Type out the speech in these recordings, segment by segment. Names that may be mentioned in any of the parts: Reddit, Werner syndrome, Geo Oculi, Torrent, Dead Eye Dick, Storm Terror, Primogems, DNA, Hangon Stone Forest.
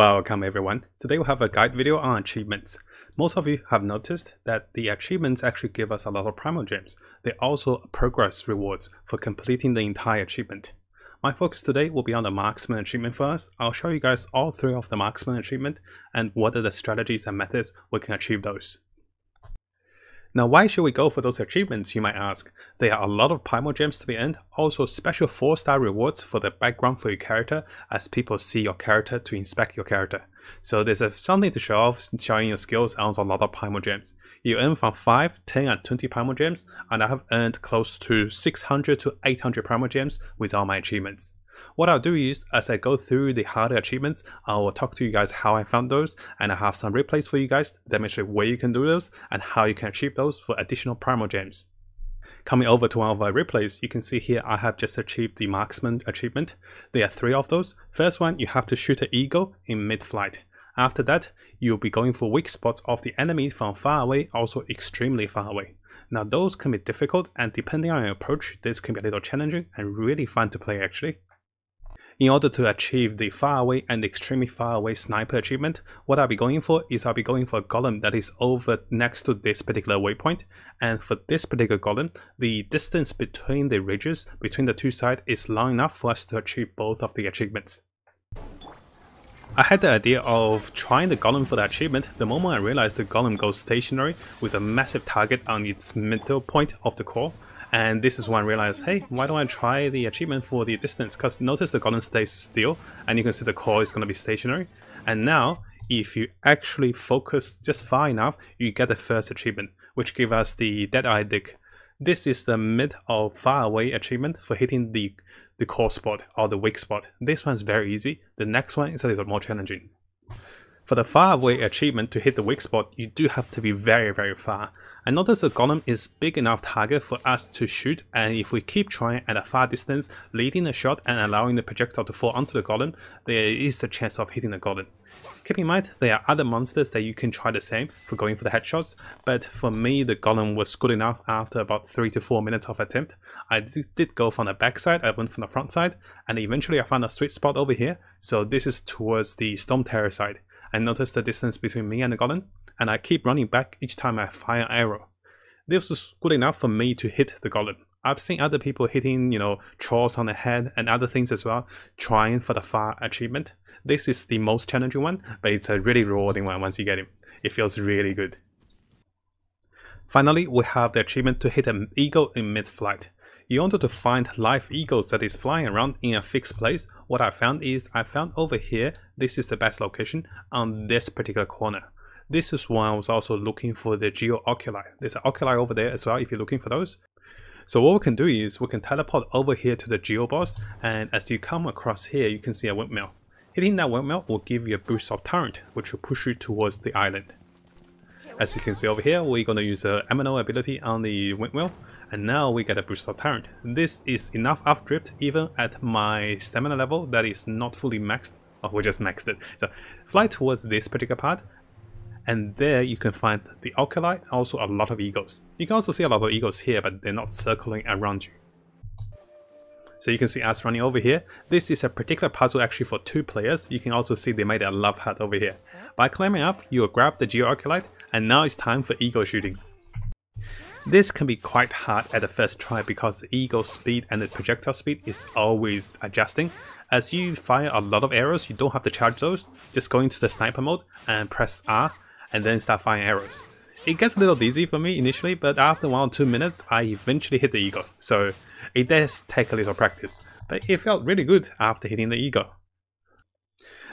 Welcome everyone. Today we have a guide video on achievements. Most of you have noticed that the achievements actually give us a lot of Primogems. They also progress rewards for completing the entire achievement. My focus today will be on the marksman achievement for us. I'll show you guys all three of the marksman achievement and what are the strategies and methods we can achieve those. Now why should we go for those achievements, you might ask? There are a lot of Primogems to be earned, also special 4-star rewards for the background for your character as people see your character to inspect your character. So there's something to show off, showing your skills earns a lot of Primogems. You earn from 5, 10 and 20 Primogems, and I have earned close to 600 to 800 Primogems with all my achievements. What I'll do is, as I go through the harder achievements, I will talk to you guys how I found those, and I have some replays for you guys to demonstrate where you can do those and how you can achieve those for additional Primogems. Coming over to one of our replays, you can see here I have just achieved the marksman achievement. There are 3 of those. First one, you have to shoot an eagle in mid-flight. After that, you'll be going for weak spots of the enemy from far away, also extremely far away. Now those can be difficult, and depending on your approach, this can be a little challenging and really fun to play actually. In order to achieve the far away and extremely far away sniper achievement, what I'll be going for is I'll be going for a golem that is over next to this particular waypoint, and for this particular golem, the distance between the ridges between the two sides is long enough for us to achieve both of the achievements. I had the idea of trying the golem for the achievement the moment I realized the golem goes stationary with a massive target on its middle point of the core. And this is when I realized, hey, why don't I try the achievement for the distance? Because notice the golem stays still, and you can see the core is going to be stationary. And now, if you actually focus just far enough, you get the first achievement, which gives us the Dead Eye Dick. This is the mid or far away achievement for hitting the core spot or the weak spot. This one's very easy. The next one is a little more challenging. For the far away achievement to hit the weak spot, you do have to be very, very far. And notice the golem is big enough target for us to shoot, and if we keep trying at a far distance, leading the shot and allowing the projectile to fall onto the golem, there is a chance of hitting the golem. Keep in mind, there are other monsters that you can try the same for going for the headshots, but for me the golem was good enough after about 3 to 4 minutes of attempt. I did go from the back side, I went from the front side, and eventually I found a sweet spot over here, so this is towards the Storm Terror side. And notice the distance between me and the golem, and I keep running back each time I fire an arrow. This was good enough for me to hit the golem. I've seen other people hitting, trolls on the head and other things as well, trying for the far achievement. This is the most challenging one, but it's a really rewarding one once you get him. It feels really good. Finally, we have the achievement to hit an eagle in mid-flight. You wanted to find live eagles that is flying around in a fixed place. What I found is, I found over here, this is the best location on this particular corner. This is why I was also looking for the Geo Oculi. There's an Oculi over there as well if you're looking for those. So what we can do is we can teleport over here to the Geo boss, and as you come across here you can see a windmill. Hitting that windmill will give you a boost of Torrent, which will push you towards the island. As you can see over here, we're going to use the MNO ability on the windmill, and now we get a boost of Torrent. This is enough updrift even at my stamina level that is not fully maxed. Oh, we just maxed it. So fly towards this particular part, and there you can find the Oculi, also a lot of eagles. You can also see a lot of eagles here, but they're not circling around you. So you can see us running over here. This is a particular puzzle actually for 2 players. You can also see they made a love hut over here. By climbing up, you'll grab the Geo Oculi, and now it's time for eagle shooting. This can be quite hard at the first try because the eagle speed and the projectile speed is always adjusting. As you fire a lot of arrows, you don't have to charge those. Just go into the sniper mode and press R, and then start firing arrows. It gets a little dizzy for me initially, but after 1 or 2 minutes I eventually hit the eagle, so it does take a little practice, but it felt really good after hitting the eagle.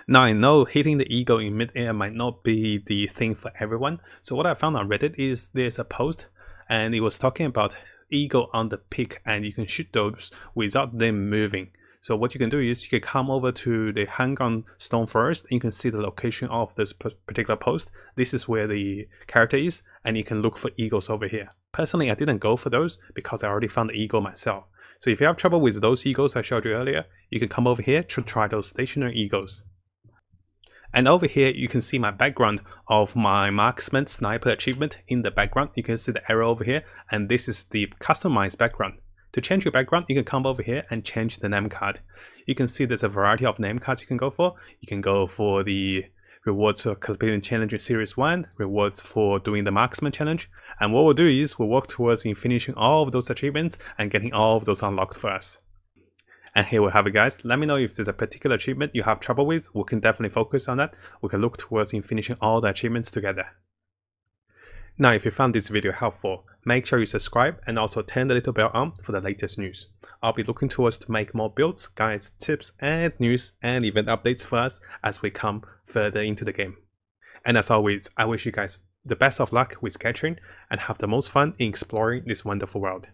Now I know hitting the eagle in mid-air might not be the thing for everyone, so what I found on Reddit is there's a post and it was talking about eagle on the peak, and you can shoot those without them moving. So what you can do is you can come over to the Hangon Stone Forest, and you can see the location of this particular post. This is where the character is, and you can look for eagles over here. Personally, I didn't go for those because I already found the eagle myself. So if you have trouble with those eagles I showed you earlier, you can come over here to try those stationary eagles. And over here you can see my background of my marksman sniper achievement in the background. You can see the arrow over here, and this is the customized background. To change your background, you can come over here and change the name card. You can see there's a variety of name cards you can go for. You can go for the rewards for completing challenge in series 1, rewards for doing the marksman challenge, and what we'll do is we'll work towards in finishing all of those achievements and getting all of those unlocked for us. And here we have it, guys. Let me know if there's a particular achievement you have trouble with. We can definitely focus on that. We can look towards in finishing all the achievements together. Now, if you found this video helpful, make sure you subscribe and also turn the little bell on for the latest news. I'll be looking towards to make more builds, guides, tips and news and event updates for us as we come further into the game. And as always, I wish you guys the best of luck with catching and have the most fun in exploring this wonderful world.